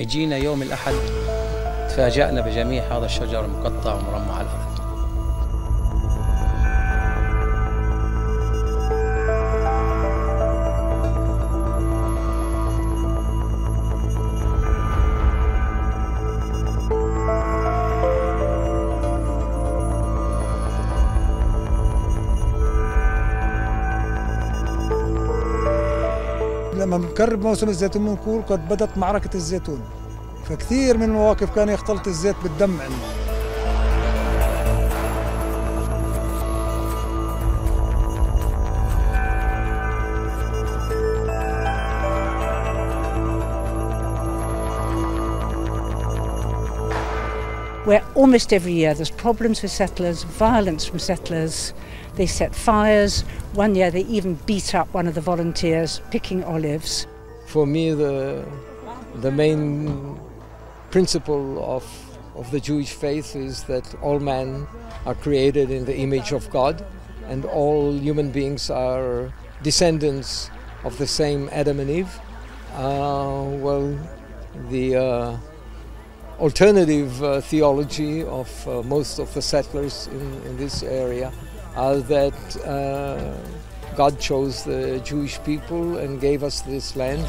اجينا يوم الأحد تفاجأنا بجميع هذا الشجر المقطع ومرمى على الأرض. لما بنقرب موسم الزيتون بنقول قد بدت معركة الزيتون، فكثير من المواقف كان يختلط الزيت بالدم عندنا. Where almost every year there's problems with settlers, violence from settlers, they set fires. One year they even beat up one of the volunteers picking olives. For me, the main principle of the Jewish faith is that all men are created in the image of God and all human beings are descendants of the same Adam and Eve. Alternative theology of most of the settlers in this area are that God chose the Jewish people and gave us this land.